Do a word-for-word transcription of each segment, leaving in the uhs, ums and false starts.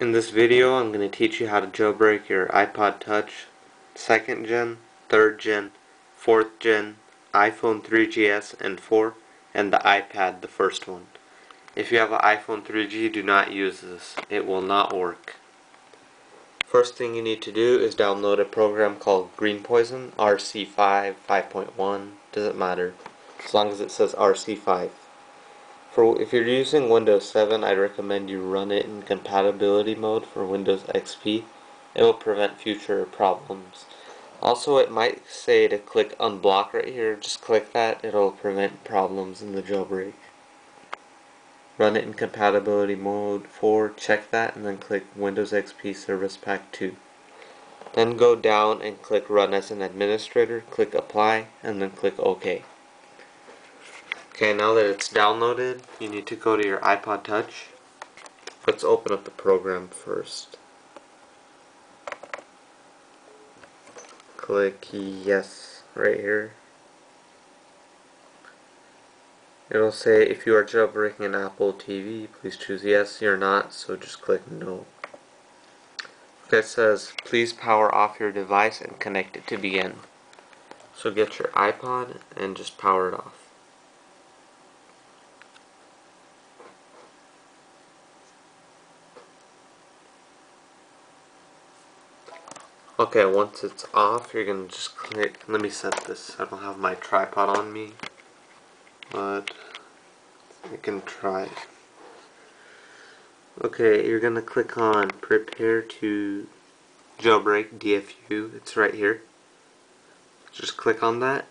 In this video, I'm going to teach you how to jailbreak your iPod Touch, second gen, third gen, fourth gen, iPhone three G S and four, and the iPad, the first one. If you have an iPhone three G, do not use this. It will not work. First thing you need to do is download a program called Greenpois zero n, R C five, five point one, doesn't matter, as long as it says R C five. For if you're using Windows seven, I'd recommend you run it in compatibility mode for Windows X P. It will prevent future problems. Also, it might say to click unblock right here. Just click that. It'll prevent problems in the jailbreak. Run it in compatibility mode four, check that, and then click Windows X P Service Pack two. Then go down and click Run as an Administrator, click Apply, and then click OK. Okay, now that it's downloaded, you need to go to your iPod Touch. Let's open up the program first. Click yes right here. It'll say if you are jailbreaking an Apple T V, please choose yes. You're not, so just click no. Okay, it says please power off your device and connect it to begin. So get your iPod and just power it off. Okay, once it's off, you're going to just click, let me set this, I don't have my tripod on me, but I can try. Okay, you're going to click on Prepare to Jailbreak D F U, it's right here. Just click on that,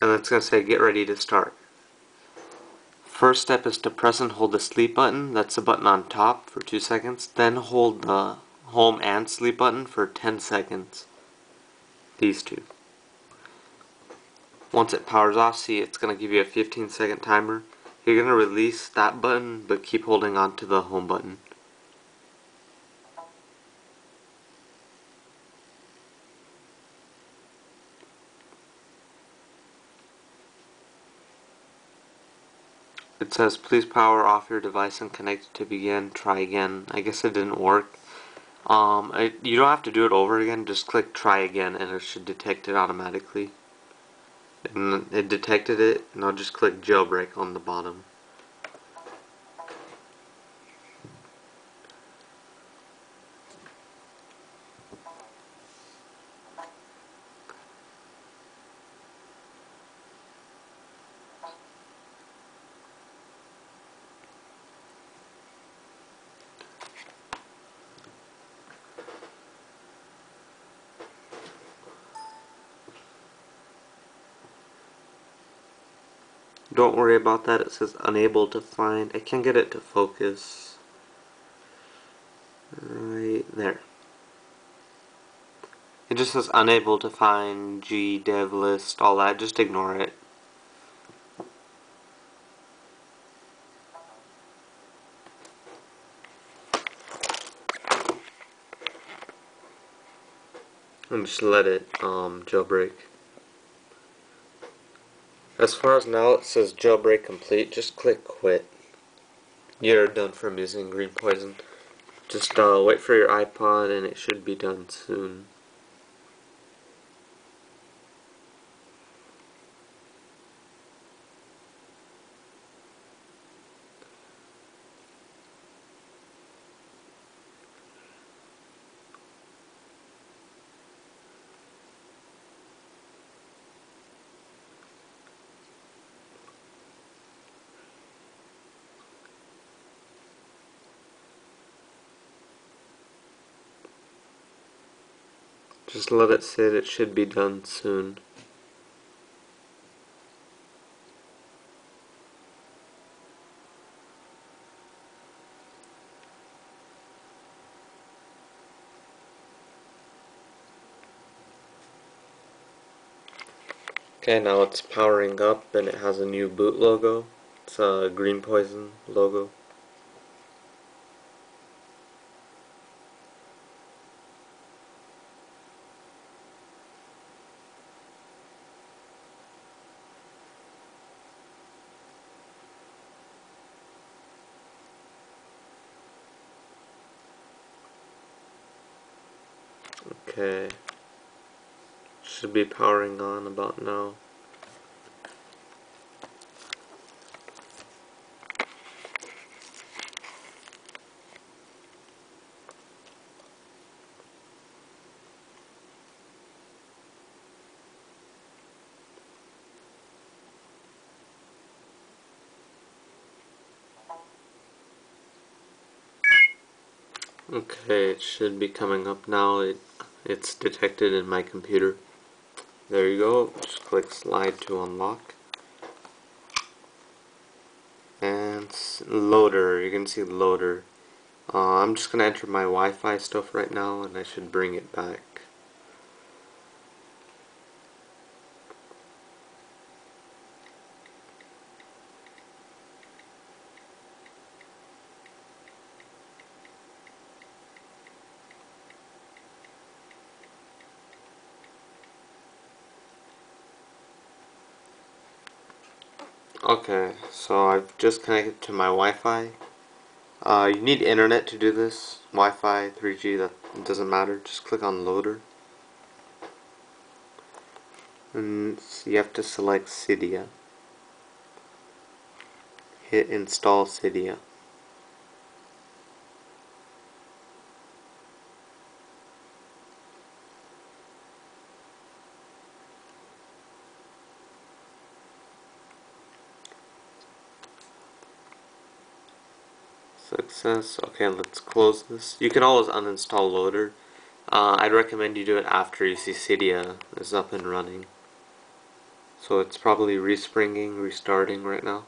and it's going to say Get Ready to Start. First step is to press and hold the sleep button, that's the button on top, for two seconds, then hold the home and sleep button for ten seconds. These two. Once it powers off, see, it's going to give you a fifteen second timer. You're going to release that button, but keep holding on to the home button. It says, please power off your device and connect it to begin. Try again. I guess it didn't work. Um, I, you don't have to do it over again, just click try again and it should detect it automatically. And it detected it, and I'll just click jailbreak on the bottom. Don't worry about that, it says unable to find. I can't get it to focus. Right there. It just says unable to find, G, dev list, all that. Just ignore it. And just let it um, jailbreak. As far as now, it says jailbreak complete. Just click quit. You're done from using Greenpois zero n. Just uh, wait for your iPod and it should be done soon. Just let it sit, it should be done soon. Okay, now it's powering up and it has a new boot logo. It's a Greenpois zero n logo. Okay. Should be powering on about now. Okay, it should be coming up now. It it's detected in my computer. There you go. Just click slide to unlock. And loader. You can see loader. Uh, I'm just gonna enter my Wi-Fi stuff right now, and I should bring it back. Okay, so I've just connected to my Wi-Fi. Uh, you need internet to do this. Wi-Fi, three G, that doesn't matter. Just click on Loader. And you have to select Cydia. Hit Install Cydia. Success. Okay, let's close this. You can always uninstall Loader. Uh, I'd recommend you do it after you see Cydia is up and running. So it's probably respringing, restarting right now.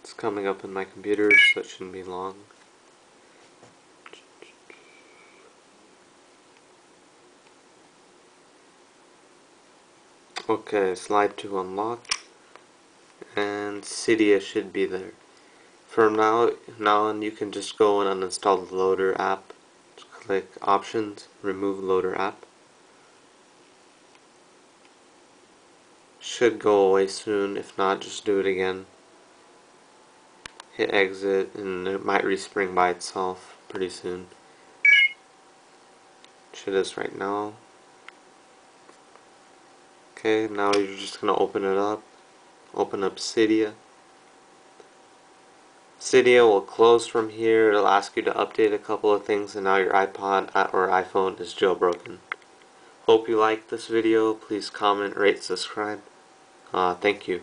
It's coming up in my computer, so it shouldn't be long. Okay, slide to unlock, and Cydia should be there. From now now on, you can just go and uninstall the Loader app. Just click Options, Remove Loader app. Should go away soon. If not, just do it again. Hit exit, and it might respring by itself pretty soon. Should is right now. Okay, now you're just gonna open it up. Open up Cydia. Cydia will close from here. It'll ask you to update a couple of things, and now your iPod or iPhone is jailbroken. Hope you liked this video. Please comment, rate, subscribe. Uh, thank you.